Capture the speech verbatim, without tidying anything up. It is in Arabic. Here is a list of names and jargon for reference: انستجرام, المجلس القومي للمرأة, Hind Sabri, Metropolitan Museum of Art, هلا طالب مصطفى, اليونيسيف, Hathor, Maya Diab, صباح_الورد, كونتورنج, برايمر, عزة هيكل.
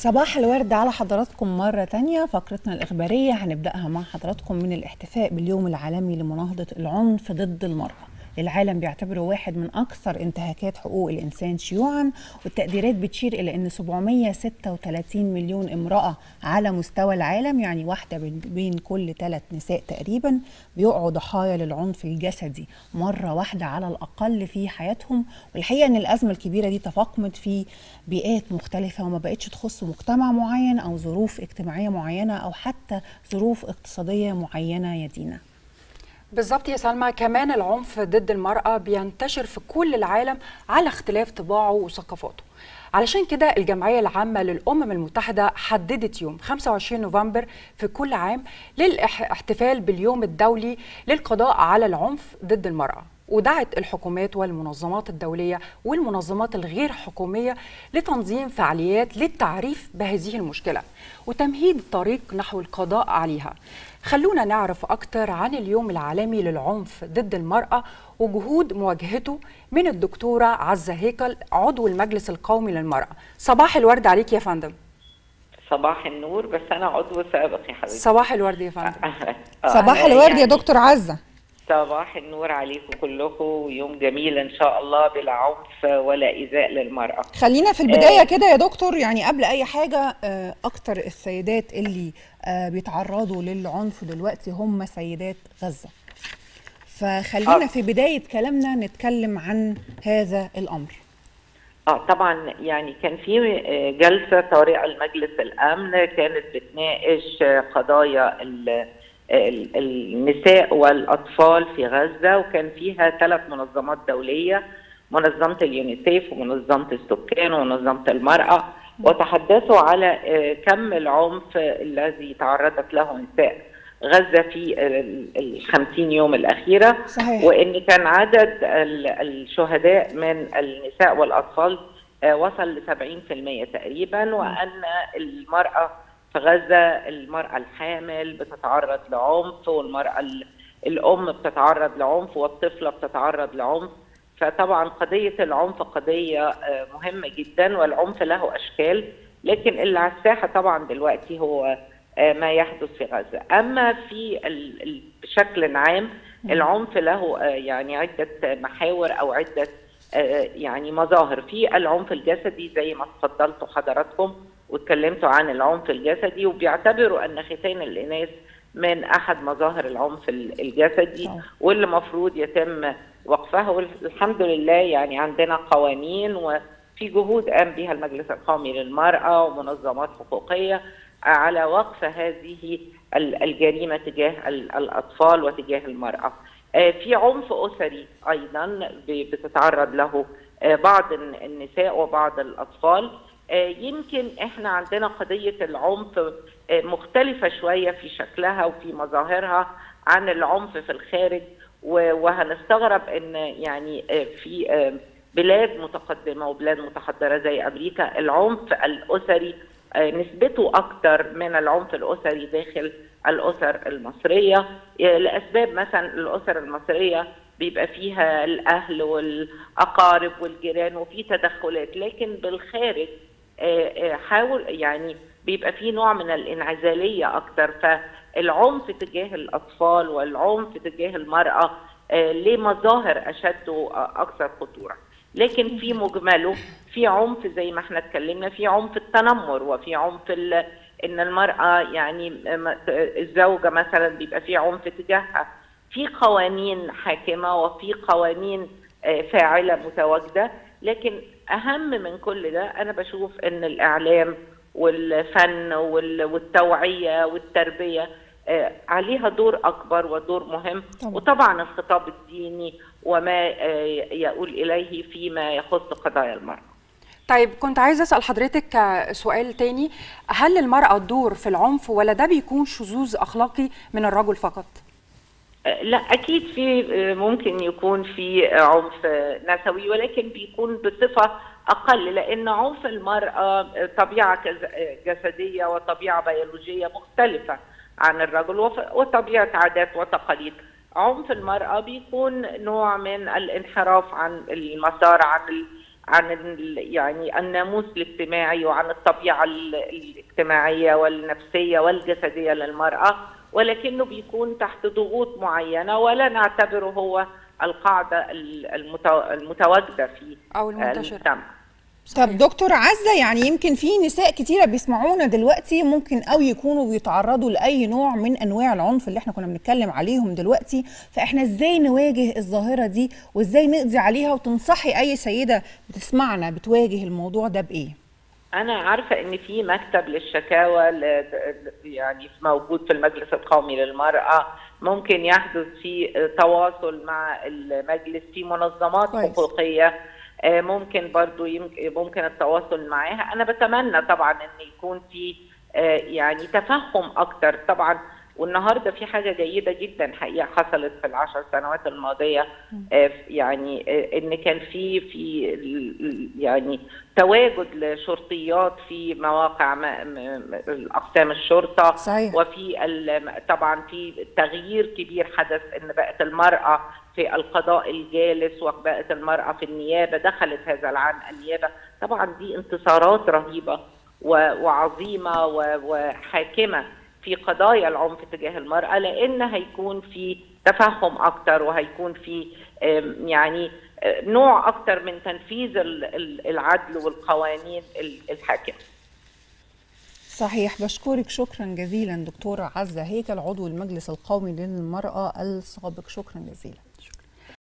صباح الورد على حضراتكم مرة تانية. فقرتنا الإخبارية هنبدأها مع حضراتكم من الاحتفاء باليوم العالمي لمناهضة العنف ضد المرأة. العالم بيعتبره واحد من أكثر انتهاكات حقوق الإنسان شيوعاً، والتقديرات بتشير إلى أن سبعمية وستة وتلاتين مليون امرأة على مستوى العالم، يعني واحدة بين كل ثلاث نساء تقريباً، بيقعوا ضحايا للعنف الجسدي مرة واحدة على الأقل في حياتهم. والحقيقة أن الأزمة الكبيرة دي تفاقمت في بيئات مختلفة وما بقتش تخص مجتمع معين أو ظروف اجتماعية معينة أو حتى ظروف اقتصادية معينة. يا دينا بالظبط يا سلمى، كمان العنف ضد المرأة بينتشر في كل العالم على اختلاف طباعه وثقافاته. علشان كده الجمعية العامة للأمم المتحدة حددت يوم خمسة وعشرين نوفمبر في كل عام للاحتفال باليوم الدولي للقضاء على العنف ضد المرأة، ودعت الحكومات والمنظمات الدولية والمنظمات الغير حكومية لتنظيم فعاليات للتعريف بهذه المشكلة وتمهيد الطريق نحو القضاء عليها. خلونا نعرف أكتر عن اليوم العالمي للعنف ضد المرأة وجهود مواجهته من الدكتورة عزة هيكل، عضو المجلس القومي للمرأة. صباح الورد عليك يا فندم. صباح النور، بس أنا عضو سابق يا حبيبتي. صباح الورد يا فندم. صباح الورد يا دكتور عزة. صباح النور عليكم كلكم، ويوم جميل ان شاء الله بلا عنف ولا ايذاء للمراه. خلينا في البدايه كده يا دكتور، يعني قبل اي حاجه، اكتر السيدات اللي بيتعرضوا للعنف دلوقتي هم سيدات غزه، فخلينا في بدايه كلامنا نتكلم عن هذا الامر. اه طبعا، يعني كان في جلسه طارئه لمجلس الامن كانت بتناقش قضايا ال النساء والأطفال في غزة، وكان فيها ثلاث منظمات دولية، منظمة اليونيسيف ومنظمة السكان ومنظمة المرأة، وتحدثوا على كم العنف الذي تعرضت له نساء غزة في الخمسين يوم الأخيرة. صحيح. وإن كان عدد الشهداء من النساء والأطفال وصل ل سبعين بالمية تقريبا، وأن المرأة في غزة، المرأة الحامل بتتعرض لعنف، والمرأة الأم بتتعرض لعنف، والطفلة بتتعرض لعنف. فطبعا قضية العنف قضية مهمة جدا، والعنف له أشكال، لكن اللي على الساحة طبعا دلوقتي هو ما يحدث في غزة. أما في بشكل عام العنف له يعني عدة محاور أو عدة يعني مظاهر. في العنف الجسدي زي ما اتفضلتوا حضراتكم واتكلمتوا عن العنف الجسدي، وبيعتبروا ان ختان الاناث من احد مظاهر العنف الجسدي واللي المفروض يتم وقفها، والحمد لله يعني عندنا قوانين وفي جهود قام بها المجلس القومي للمرأة ومنظمات حقوقية على وقف هذه الجريمة تجاه الاطفال وتجاه المرأة. في عنف اسري ايضا بتتعرض له بعض النساء وبعض الاطفال. يمكن احنا عندنا قضية العنف مختلفة شوية في شكلها وفي مظاهرها عن العنف في الخارج، وهنستغرب ان يعني في بلاد متقدمة وبلاد متحضرة زي امريكا العنف الاسري نسبته اكتر من العنف الاسري داخل الاسر المصرية، لاسباب مثلا الاسر المصرية بيبقى فيها الاهل والاقارب والجيران وفي تدخلات، لكن بالخارج حاول يعني بيبقى فيه نوع من الانعزالية أكتر. فالعنف تجاه الأطفال والعنف تجاه المرأة ليه مظاهر أشد وأكثر خطورة، لكن في مجمله في عنف زي ما احنا اتكلمنا، في عنف التنمر، وفي عنف إن المرأة يعني الزوجة مثلا بيبقى في عنف تجاهها. في قوانين حاكمة وفي قوانين فاعلة متواجدة، لكن أهم من كل ده أنا بشوف إن الإعلام والفن والتوعية والتربية عليها دور أكبر ودور مهم، وطبعا الخطاب الديني وما يقول إليه فيما يخص قضايا المرأة. طيب، كنت عايزة أسأل حضرتك سؤال تاني، هل المرأة دور في العنف ولا ده بيكون شذوذ أخلاقي من الرجل فقط؟ لا اكيد في ممكن يكون في عنف نسوي، ولكن بيكون بصفه اقل، لان عنف المراه طبيعه جسديه وطبيعه بيولوجيه مختلفه عن الرجل وطبيعه عادات وتقاليد. عنف المراه بيكون نوع من الانحراف عن المسار، عن عن يعني الناموس الاجتماعي وعن الطبيعة الاجتماعية والنفسية والجسدية للمرأة، ولكنه بيكون تحت ضغوط معينة ولا نعتبره هو القاعدة المتواجدة في أو المجتمع. طب دكتور عزة، يعني يمكن في نساء كتيرة بيسمعونا دلوقتي ممكن أو يكونوا بيتعرضوا لأي نوع من أنواع العنف اللي احنا كنا بنتكلم عليهم دلوقتي، فاحنا ازاي نواجه الظاهرة دي وازاي نقضي عليها؟ وتنصحي أي سيدة بتسمعنا بتواجه الموضوع ده بإيه؟ أنا عارفة إن في مكتب للشكاوى يعني موجود في المجلس القومي للمرأة، ممكن يحدث في تواصل مع المجلس في منظمات حقوقية ممكن برضو ممكن التواصل معاها. أنا بتمنى طبعا إن يكون في يعني تفهم أكتر طبعا. والنهارده في حاجة جيدة جدا حقيقة حصلت في العشر سنوات الماضية، يعني إن كان في في يعني تواجد لشرطيات في مواقع أقسام الشرطة. صحيح. وفي طبعا في تغيير كبير حدث إن بقت المرأة في القضاء الجالس وبقت المرأة في النيابة، دخلت هذا العام النيابة. طبعا دي انتصارات رهيبة وعظيمة وحاكمة في قضايا العنف تجاه المرأة، لأن هيكون في تفهم أكتر وهيكون في يعني نوع أكتر من تنفيذ العدل والقوانين الحاكمة. صحيح. بشكرك شكرا جزيلا دكتورة عزة هيكل، عضو المجلس القومي للمرأة السابق. شكرا جزيلا.